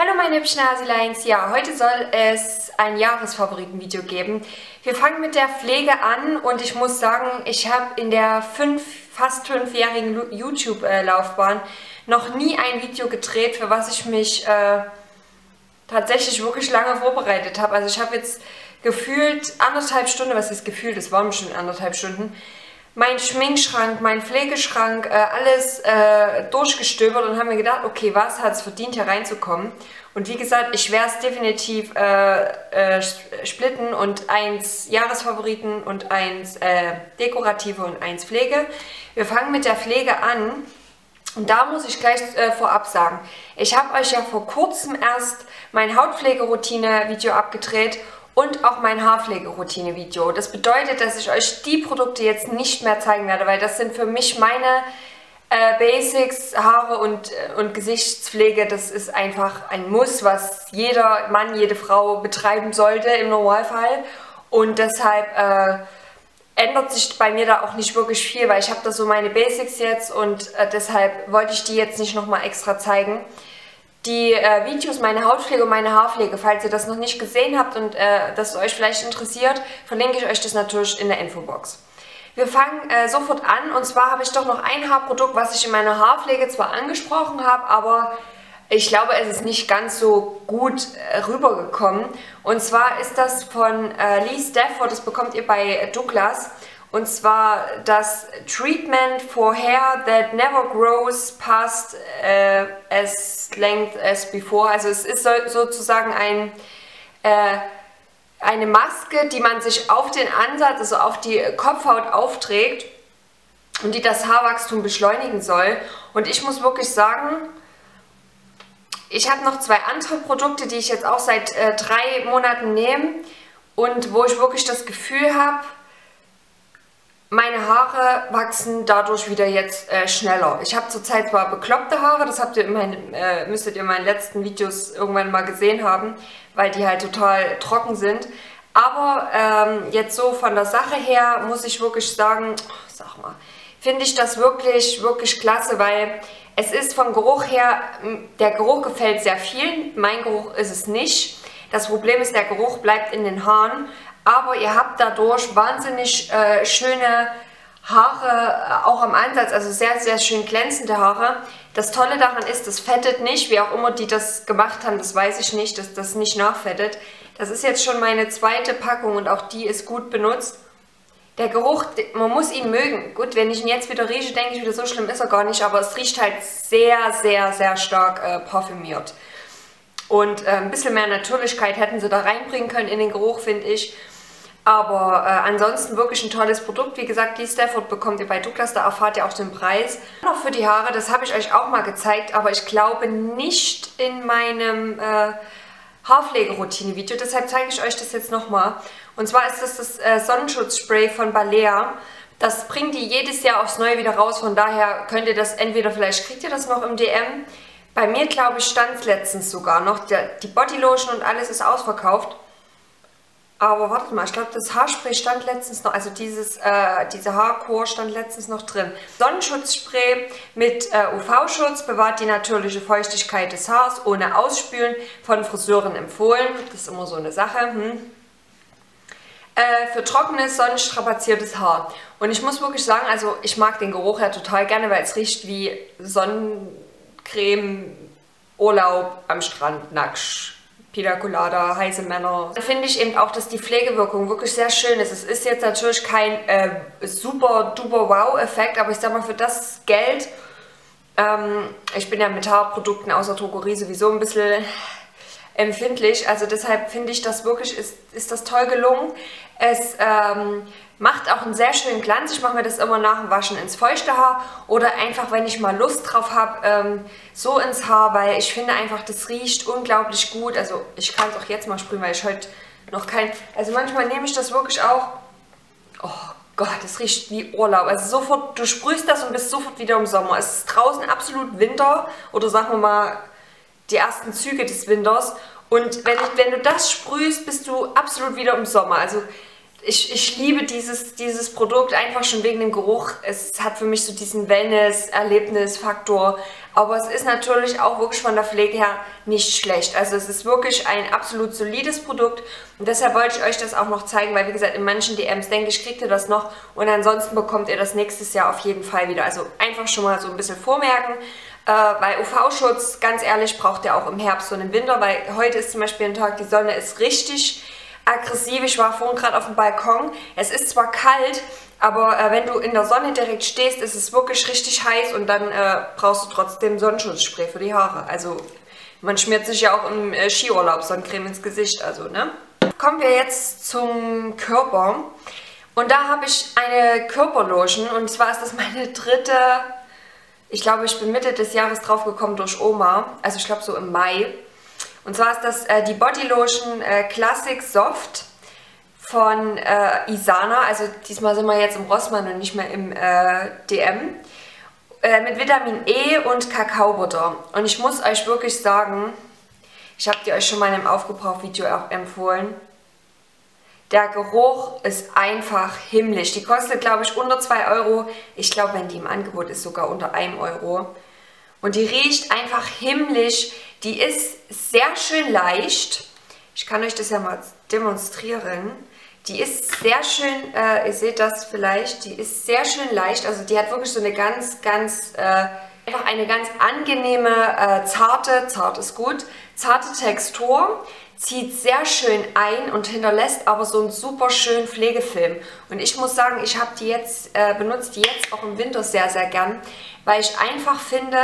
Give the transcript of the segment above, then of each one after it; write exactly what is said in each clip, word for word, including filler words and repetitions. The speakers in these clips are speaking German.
Hallo meine hübschen Haseleins, ja, heute soll es ein Jahresfavoritenvideo geben. Wir fangen mit der Pflege an und ich muss sagen, ich habe in der fünf, fast fünfjährigen YouTube-Laufbahn noch nie ein Video gedreht, für was ich mich äh, tatsächlich wirklich lange vorbereitet habe. Also ich habe jetzt gefühlt anderthalb Stunden, was ist gefühlt, es waren schon anderthalb Stunden, mein Schminkschrank, mein Pflegeschrank, äh, alles äh, durchgestöbert und haben mir gedacht, okay, was hat es verdient, hier reinzukommen? Und wie gesagt, ich werde es definitiv äh, äh, splitten und eins Jahresfavoriten und eins äh, Dekorative und eins Pflege. Wir fangen mit der Pflege an. Und da muss ich gleich äh, vorab sagen, ich habe euch ja vor kurzem erst mein Hautpflegeroutine-Video abgedreht und auch mein Haarpflegeroutine-Video. Das bedeutet, dass ich euch die Produkte jetzt nicht mehr zeigen werde, weil das sind für mich meine äh, Basics, Haare und, und Gesichtspflege. Das ist einfach ein Muss, was jeder Mann, jede Frau betreiben sollte im Normalfall. Und deshalb äh, ändert sich bei mir da auch nicht wirklich viel, weil ich habe da so meine Basics jetzt und äh, deshalb wollte ich die jetzt nicht nochmal extra zeigen. Die äh, Videos, meine Hautpflege und meine Haarpflege, falls ihr das noch nicht gesehen habt und äh, das euch vielleicht interessiert, verlinke ich euch das natürlich in der Infobox. Wir fangen äh, sofort an und zwar habe ich doch noch ein Haarprodukt, was ich in meiner Haarpflege zwar angesprochen habe, aber ich glaube, es ist nicht ganz so gut äh, rübergekommen. Und zwar ist das von äh, Lee Stafford, das bekommt ihr bei äh, Douglas. Und zwar das Treatment for Hair that never grows past äh, as length as before. Also es ist so, sozusagen ein, äh, eine Maske, die man sich auf den Ansatz, also auf die Kopfhaut aufträgt und die das Haarwachstum beschleunigen soll. Und ich muss wirklich sagen, ich habe noch zwei andere Produkte, die ich jetzt auch seit äh, drei Monaten nehme und wo ich wirklich das Gefühl habe, meine Haare wachsen dadurch wieder jetzt äh, schneller. Ich habe zurzeit zwar bekloppte Haare, das habt ihr in meinen, äh, müsstet ihr in meinen letzten Videos irgendwann mal gesehen haben, weil die halt total trocken sind. Aber ähm, jetzt so von der Sache her muss ich wirklich sagen, oh, sag mal, finde ich das wirklich, wirklich klasse, weil es ist vom Geruch her, der Geruch gefällt sehr vielen, mein Geruch ist es nicht. Das Problem ist, der Geruch bleibt in den Haaren. Aber ihr habt dadurch wahnsinnig äh, schöne Haare, auch am Ansatz, also sehr, sehr schön glänzende Haare. Das Tolle daran ist, das fettet nicht, wie auch immer die das gemacht haben, das weiß ich nicht, dass das nicht nachfettet. Das ist jetzt schon meine zweite Packung und auch die ist gut benutzt. Der Geruch, man muss ihn mögen. Gut, wenn ich ihn jetzt wieder rieche, denke ich wieder, so schlimm ist er gar nicht, aber es riecht halt sehr, sehr, sehr stark äh, parfümiert. Und äh, ein bisschen mehr Natürlichkeit hätten sie da reinbringen können in den Geruch, finde ich. Aber äh, ansonsten wirklich ein tolles Produkt. Wie gesagt, Lee Stafford bekommt ihr bei Douglas, da erfahrt ihr auch den Preis. Noch für die Haare, das habe ich euch auch mal gezeigt, aber ich glaube nicht in meinem äh, Haarpflegeroutine-Video. Deshalb zeige ich euch das jetzt nochmal. Und zwar ist das das äh, Sonnenschutzspray von Balea. Das bringt die jedes Jahr aufs Neue wieder raus. Von daher könnt ihr das entweder, vielleicht kriegt ihr das noch im D M. Bei mir, glaube ich, stand es letztens sogar noch. Die Bodylotion und alles ist ausverkauft. Aber wartet mal, ich glaube, das Haarspray stand letztens noch, also dieses, äh, diese Haarkur stand letztens noch drin. Sonnenschutzspray mit äh, U V-Schutz bewahrt die natürliche Feuchtigkeit des Haares ohne Ausspülen, von Friseuren empfohlen. Das ist immer so eine Sache. Hm. Äh, für trockenes, sonnenstrapaziertes Haar. Und ich muss wirklich sagen, also ich mag den Geruch ja total gerne, weil es riecht wie Sonnen... Creme, Urlaub am Strand, Nacksch, Pina Colada, heiße Männer. Da finde ich eben auch, dass die Pflegewirkung wirklich sehr schön ist. Es ist jetzt natürlich kein äh, super duper Wow-Effekt, aber ich sag mal, für das Geld, ähm, ich bin ja mit Haarprodukten außer Drogerie sowieso ein bisschen empfindlich, also deshalb finde ich das wirklich, ist, ist das toll gelungen. Es ähm, macht auch einen sehr schönen Glanz. Ich mache mir das immer nach dem Waschen ins feuchte Haar oder einfach, wenn ich mal Lust drauf habe, ähm, so ins Haar, weil ich finde einfach, das riecht unglaublich gut. Also ich kann es auch jetzt mal sprühen, weil ich heute noch kein... Also manchmal nehme ich das wirklich auch... Oh Gott, das riecht wie Urlaub. Also sofort, du sprühst das und bist sofort wieder im Sommer. Es ist draußen absolut Winter oder sagen wir mal die ersten Züge des Winters. Und wenn, wenn du das sprühst, bist du absolut wieder im Sommer. Also... Ich, ich liebe dieses, dieses Produkt einfach schon wegen dem Geruch. Es hat für mich so diesen Wellness-Erlebnis-Faktor. Aber es ist natürlich auch wirklich von der Pflege her nicht schlecht. Also es ist wirklich ein absolut solides Produkt. Und deshalb wollte ich euch das auch noch zeigen, weil wie gesagt, in manchen D Ms denke ich, kriegt ihr das noch. Und ansonsten bekommt ihr das nächstes Jahr auf jeden Fall wieder. Also einfach schon mal so ein bisschen vormerken. Äh, weil U V-Schutz, ganz ehrlich, braucht ihr auch im Herbst und im Winter. Weil heute ist zum Beispiel ein Tag, die Sonne ist richtig aggressiv. Ich war vorhin gerade auf dem Balkon. Es ist zwar kalt, aber äh, wenn du in der Sonne direkt stehst, ist es wirklich richtig heiß und dann äh, brauchst du trotzdem Sonnenschutzspray für die Haare. Also man schmiert sich ja auch im äh, Skiurlaub Sonnencreme ins Gesicht. Also, ne? Kommen wir jetzt zum Körper. Und da habe ich eine Körperlotion. Und zwar ist das meine dritte. Ich glaube, ich bin Mitte des Jahres drauf gekommen durch Oma. Also ich glaube so im Mai. Und zwar ist das äh, die Bodylotion äh, Classic Soft von äh, Isana. Also diesmal sind wir jetzt im Rossmann und nicht mehr im äh, D M. Äh, mit Vitamin E und Kakaobutter. Und ich muss euch wirklich sagen, ich habe die euch schon mal in einem Aufgebraucht-Video empfohlen. Der Geruch ist einfach himmlisch. Die kostet, glaube ich, unter zwei Euro. Ich glaube, wenn die im Angebot ist, sogar unter einem Euro. Und die riecht einfach himmlisch. Die ist sehr schön leicht. Ich kann euch das ja mal demonstrieren. Die ist sehr schön, äh, ihr seht das vielleicht, die ist sehr schön leicht. Also die hat wirklich so eine ganz, ganz, äh, einfach eine ganz angenehme, äh, zarte, zart ist gut, zarte Textur. Zieht sehr schön ein und hinterlässt aber so einen super schönen Pflegefilm. Und ich muss sagen, ich habe die jetzt, äh, benutze die jetzt auch im Winter sehr, sehr gern, weil ich einfach finde,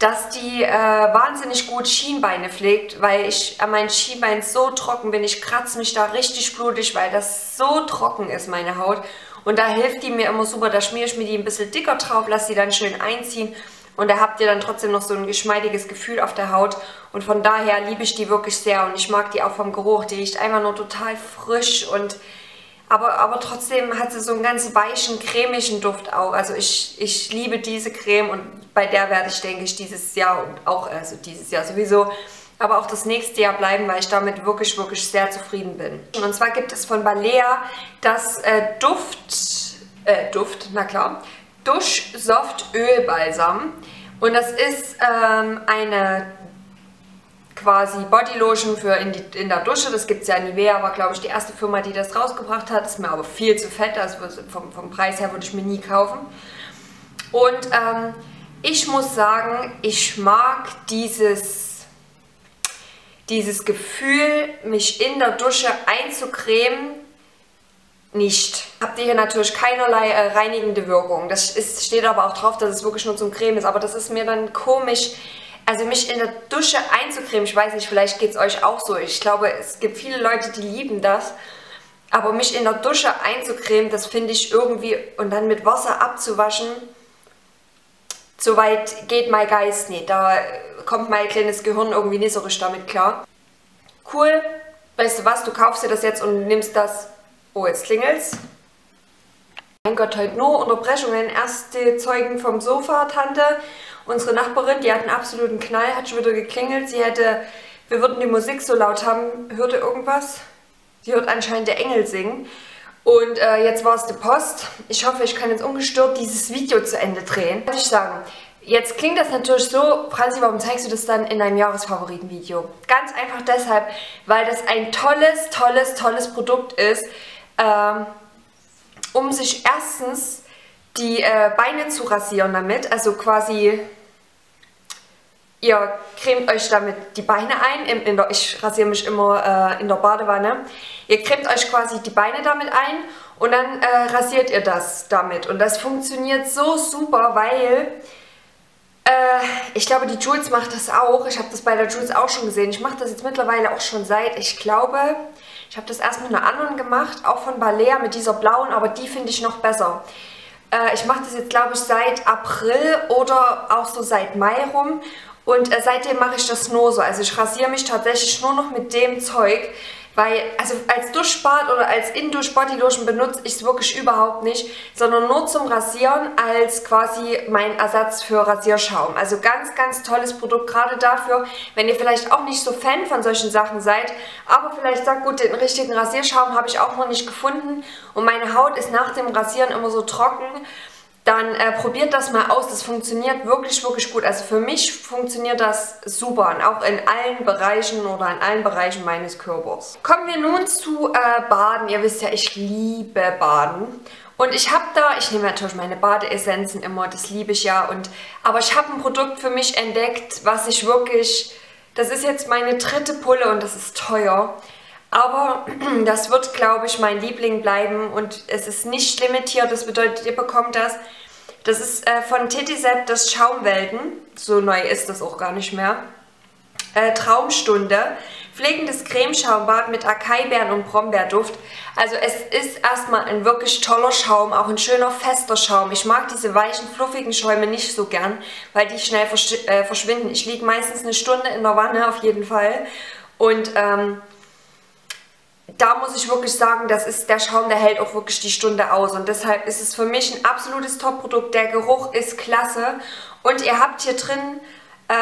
dass die äh, wahnsinnig gut Schienbeine pflegt, weil ich an meinen Schienbeinen so trocken bin. Ich kratze mich da richtig blutig, weil das so trocken ist, meine Haut. Und da hilft die mir immer super. Da schmiere ich mir die ein bisschen dicker drauf, lasse die dann schön einziehen. Und da habt ihr dann trotzdem noch so ein geschmeidiges Gefühl auf der Haut. Und von daher liebe ich die wirklich sehr. Und ich mag die auch vom Geruch. Die riecht einfach nur total frisch. Und aber, aber trotzdem hat sie so einen ganz weichen, cremigen Duft auch. Also ich, ich liebe diese Creme. Und bei der werde ich, denke ich, dieses Jahr und auch, also dieses Jahr sowieso, aber auch das nächste Jahr bleiben, weil ich damit wirklich, wirklich sehr zufrieden bin. Und zwar gibt es von Balea das äh, Duft, äh, Duft, na klar, Dusch Soft Öl Balsam. Und das ist ähm, eine quasi Bodylotion für in, die, in der Dusche. Das gibt es ja in Nivea, war glaube ich die erste Firma, die das rausgebracht hat. Ist mir aber viel zu fett, also vom, vom Preis her würde ich mir nie kaufen. Und ähm, ich muss sagen, ich mag dieses, dieses Gefühl, mich in der Dusche einzucremen, nicht. Habt ihr hier natürlich keinerlei äh, reinigende Wirkung. Das ist, steht aber auch drauf, dass es wirklich nur zum Creme ist. Aber das ist mir dann komisch, also mich in der Dusche einzucremen. Ich weiß nicht, vielleicht geht es euch auch so. Ich glaube, es gibt viele Leute, die lieben das. Aber mich in der Dusche einzucremen, das finde ich irgendwie, und dann mit Wasser abzuwaschen, so weit geht mein Geist nicht. Da kommt mein kleines Gehirn irgendwie nicht so richtig damit klar. Cool, weißt du was, du kaufst dir das jetzt und nimmst das. Oh, jetzt klingelt's. Mein Gott, heute nur Unterbrechungen. Erste Zeugen vom Sofa, Tante. Unsere Nachbarin, die hat einen absoluten Knall, hat schon wieder geklingelt. Sie hätte, wir würden die Musik so laut haben, hörte irgendwas. Sie hört anscheinend der Engel singen. Und äh, jetzt war es die Post. Ich hoffe, ich kann jetzt ungestört dieses Video zu Ende drehen. Was soll ich sagen? Jetzt klingt das natürlich so, Franzi, warum zeigst du das dann in deinem Jahresfavoriten-Video? Ganz einfach deshalb, weil das ein tolles, tolles, tolles Produkt ist, ähm, um sich erstens die äh, Beine zu rasieren damit, also quasi, ihr cremt euch damit die Beine ein, in, in der, ich rasiere mich immer äh, in der Badewanne, ihr cremt euch quasi die Beine damit ein und dann äh, rasiert ihr das damit. Und das funktioniert so super, weil ich glaube, die Jules macht das auch. Ich habe das bei der Jules auch schon gesehen. Ich mache das jetzt mittlerweile auch schon seit, ich glaube, ich habe das erst mit einer anderen gemacht, auch von Balea mit dieser blauen, aber die finde ich noch besser. Ich mache das jetzt, glaube ich, seit April oder auch so seit Mai rum. Und seitdem mache ich das nur so. Also ich rasiere mich tatsächlich nur noch mit dem Zeug. Weil, also als Duschbad oder als Indoor-Bodylotion benutze ich es wirklich überhaupt nicht, sondern nur zum Rasieren als quasi mein Ersatz für Rasierschaum. Also ganz, ganz tolles Produkt, gerade dafür, wenn ihr vielleicht auch nicht so Fan von solchen Sachen seid, aber vielleicht sagt, gut, den richtigen Rasierschaum habe ich auch noch nicht gefunden und meine Haut ist nach dem Rasieren immer so trocken. Dann äh, probiert das mal aus. Das funktioniert wirklich, wirklich gut. Also für mich funktioniert das super und auch in allen Bereichen oder in allen Bereichen meines Körpers. Kommen wir nun zu äh, Baden. Ihr wisst ja, ich liebe Baden. Und ich habe da, ich nehme natürlich meine Badeessenzen immer, das liebe ich ja. Und, aber ich habe ein Produkt für mich entdeckt, was ich wirklich, das ist jetzt meine dritte Pulle und das ist teuer. Aber das wird, glaube ich, mein Liebling bleiben und es ist nicht limitiert, das bedeutet, ihr bekommt das. Das ist äh, von Titi Zapp das Schaumwelten, so neu ist das auch gar nicht mehr. Äh, Traumstunde, pflegendes Cremeschaumwad mit Akaibeeren und Brombeerduft. Also es ist erstmal ein wirklich toller Schaum, auch ein schöner, fester Schaum. Ich mag diese weichen, fluffigen Schäume nicht so gern, weil die schnell versch äh, verschwinden. Ich liege meistens eine Stunde in der Wanne auf jeden Fall und ähm, da muss ich wirklich sagen, das ist der Schaum, der hält auch wirklich die Stunde aus. Und deshalb ist es für mich ein absolutes Top-Produkt. Der Geruch ist klasse. Und ihr habt hier drin, äh,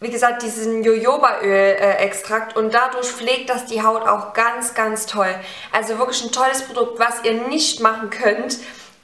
wie gesagt, diesen Jojobaöl-Extrakt. Und dadurch pflegt das die Haut auch ganz, ganz toll. Also wirklich ein tolles Produkt. Was ihr nicht machen könnt,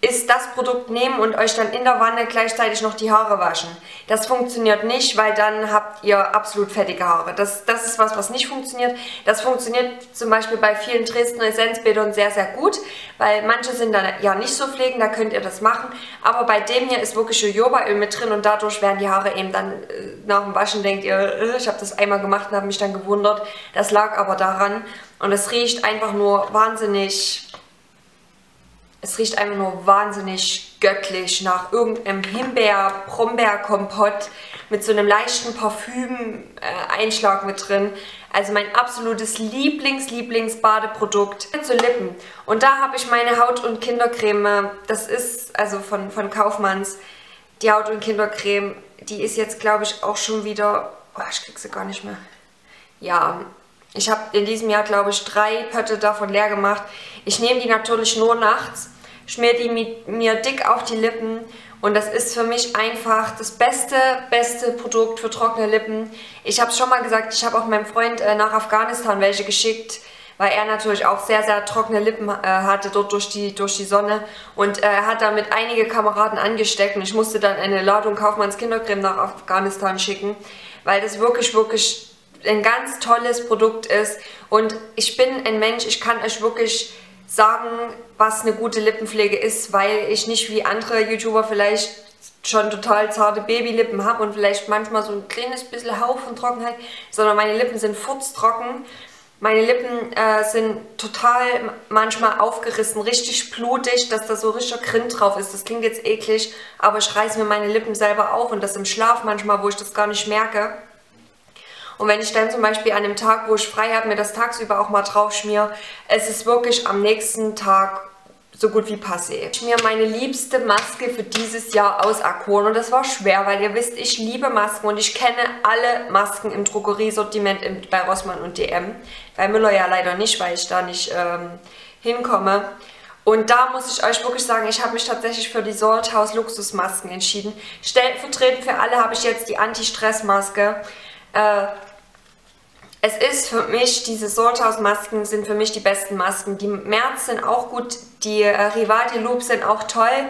ist das Produkt nehmen und euch dann in der Wanne gleichzeitig noch die Haare waschen. Das funktioniert nicht, weil dann habt ihr absolut fettige Haare. Das, das ist was, was nicht funktioniert. Das funktioniert zum Beispiel bei vielen Dresdner Essenzbädern sehr, sehr gut, weil manche sind dann ja nicht so pflegend, da könnt ihr das machen. Aber bei dem hier ist wirklich Jojobaöl mit drin und dadurch werden die Haare eben dann nach dem Waschen, denkt ihr, ich habe das einmal gemacht und habe mich dann gewundert. Das lag aber daran und es riecht einfach nur wahnsinnig... Es riecht einfach nur wahnsinnig göttlich nach irgendeinem Himbeer-Brombeer-Kompott mit so einem leichten Parfüm-Einschlag mit drin. Also mein absolutes Lieblings-Lieblings-Badeprodukt zu Lippen. Und da habe ich meine Haut- und Kindercreme, das ist also von, von Kaufmanns, die Haut- und Kindercreme, die ist jetzt, glaube ich, auch schon wieder... Oh, ich krieg sie gar nicht mehr. Ja... Ich habe in diesem Jahr, glaube ich, drei Pötte davon leer gemacht. Ich nehme die natürlich nur nachts, schmiere die mit, mir dick auf die Lippen und das ist für mich einfach das beste, beste Produkt für trockene Lippen. Ich habe es schon mal gesagt, ich habe auch meinem Freund äh, nach Afghanistan welche geschickt, weil er natürlich auch sehr, sehr trockene Lippen äh, hatte dort durch die, durch die Sonne und er äh, hat damit einige Kameraden angesteckt und ich musste dann eine Ladung Kaufmanns Kindercreme nach Afghanistan schicken, weil das wirklich, wirklich... ein ganz tolles Produkt ist und ich bin ein Mensch, ich kann euch wirklich sagen, was eine gute Lippenpflege ist, weil ich nicht wie andere YouTuber vielleicht schon total zarte Babylippen habe und vielleicht manchmal so ein kleines bisschen Hauch von Trockenheit, sondern meine Lippen sind furztrocken, meine Lippen äh, sind total manchmal aufgerissen, richtig blutig, dass da so richtiger Grind drauf ist, das klingt jetzt eklig, aber ich reiße mir meine Lippen selber auf und das im Schlaf manchmal, wo ich das gar nicht merke. Und wenn ich dann zum Beispiel an dem Tag, wo ich frei habe, mir das tagsüber auch mal drauf schmiere, es ist wirklich am nächsten Tag so gut wie passé. Ich schmiere meine liebste Maske für dieses Jahr aus Arcon und das war schwer, weil ihr wisst, ich liebe Masken und ich kenne alle Masken im Drogeriesortiment bei Rossmann und D M. Bei Müller ja leider nicht, weil ich da nicht ähm, hinkomme. Und da muss ich euch wirklich sagen, ich habe mich tatsächlich für die Soltau Luxusmasken entschieden. Stellvertretend für alle habe ich jetzt die Anti-Stress-Maske. Äh, es ist für mich, diese Soltau-Masken sind für mich die besten Masken. Die Merz sind auch gut, die äh, Rivaldi Loops sind auch toll,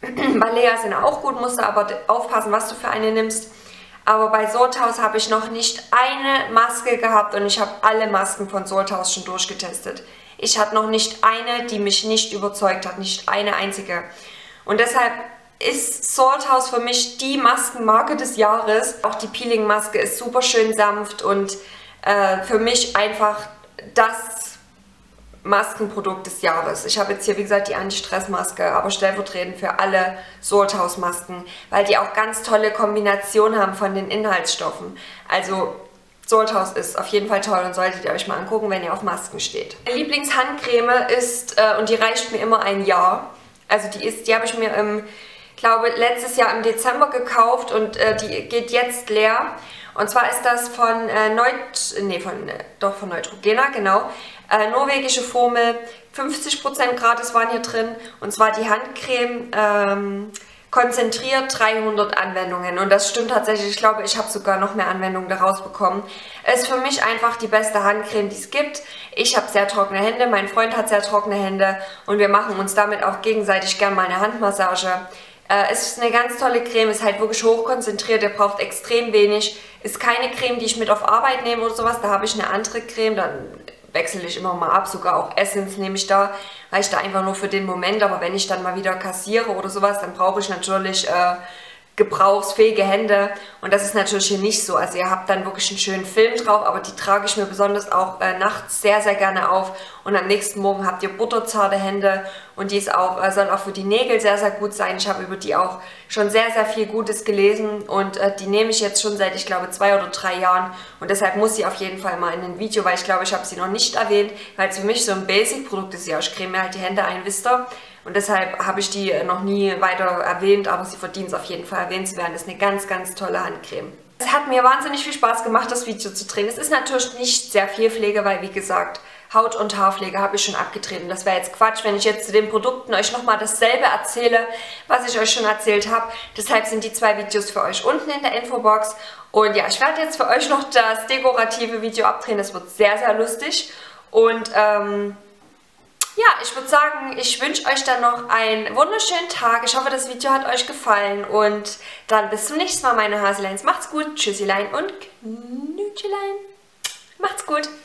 Balea sind auch gut, musst du aber aufpassen, was du für eine nimmst. Aber bei Soltau habe ich noch nicht eine Maske gehabt und ich habe alle Masken von Soltau schon durchgetestet. Ich hatte noch nicht eine, die mich nicht überzeugt hat, nicht eine einzige. Und deshalb... ist Soltau für mich die Maskenmarke des Jahres. Auch die Peeling-Maske ist super schön sanft und äh, für mich einfach das Maskenprodukt des Jahres. Ich habe jetzt hier, wie gesagt, die Anti-Stress-Maske, aber stellvertretend für alle Soltau-Masken, weil die auch ganz tolle Kombinationen haben von den Inhaltsstoffen. Also... Soltau ist auf jeden Fall toll und solltet ihr euch mal angucken, wenn ihr auf Masken steht. Meine Lieblingshandcreme ist, äh, und die reicht mir immer ein Jahr, also die ist, die habe ich mir im glaube letztes Jahr im Dezember gekauft und äh, die geht jetzt leer. Und zwar ist das von, äh, Neut nee, von, äh, doch von Neutrogena, genau, äh, norwegische Formel, fünfzig Prozent gratis waren hier drin, und zwar die Handcreme ähm, konzentriert, dreihundert Anwendungen, und das stimmt tatsächlich. Ich glaube, ich habe sogar noch mehr Anwendungen daraus bekommen. Ist für mich einfach die beste Handcreme, die es gibt. Ich habe sehr trockene Hände, mein Freund hat sehr trockene Hände, und wir machen uns damit auch gegenseitig gerne mal eine Handmassage. Äh, es ist eine ganz tolle Creme, ist halt wirklich hochkonzentriert, ihr braucht extrem wenig. Ist keine Creme, die ich mit auf Arbeit nehme oder sowas, da habe ich eine andere Creme, dann wechsle ich immer mal ab, sogar auch Essence nehme ich da, weil ich da einfach nur für den Moment, aber wenn ich dann mal wieder kassiere oder sowas, dann brauche ich natürlich äh, gebrauchsfähige Hände, und das ist natürlich hier nicht so. Also ihr habt dann wirklich einen schönen Film drauf, aber die trage ich mir besonders auch äh, nachts sehr, sehr gerne auf, und am nächsten Morgen habt ihr butterzarte Hände, und die ist auch, äh, soll auch für die Nägel sehr, sehr gut sein. Ich habe über die auch schon sehr, sehr viel Gutes gelesen, und äh, die nehme ich jetzt schon seit, ich glaube, zwei oder drei Jahren, und deshalb muss sie auf jeden Fall mal in ein Video, weil ich glaube, ich habe sie noch nicht erwähnt, weil es für mich so ein Basic-Produkt ist. Ja, ich creme mir halt die Hände ein, wisst ihr. Und deshalb habe ich die noch nie weiter erwähnt, aber sie verdient es auf jeden Fall erwähnt zu werden. Das ist eine ganz, ganz tolle Handcreme. Es hat mir wahnsinnig viel Spaß gemacht, das Video zu drehen. Es ist natürlich nicht sehr viel Pflege, weil, wie gesagt, Haut- und Haarpflege habe ich schon abgetreten. Das wäre jetzt Quatsch, wenn ich jetzt zu den Produkten euch nochmal dasselbe erzähle, was ich euch schon erzählt habe. Deshalb sind die zwei Videos für euch unten in der Infobox. Und ja, ich werde jetzt für euch noch das dekorative Video abdrehen. Das wird sehr, sehr lustig. Und ähm... ja, ich würde sagen, ich wünsche euch dann noch einen wunderschönen Tag. Ich hoffe, das Video hat euch gefallen, und dann bis zum nächsten Mal, meine Haseleins. Macht's gut, Tschüssilein und Knutschelein. Macht's gut.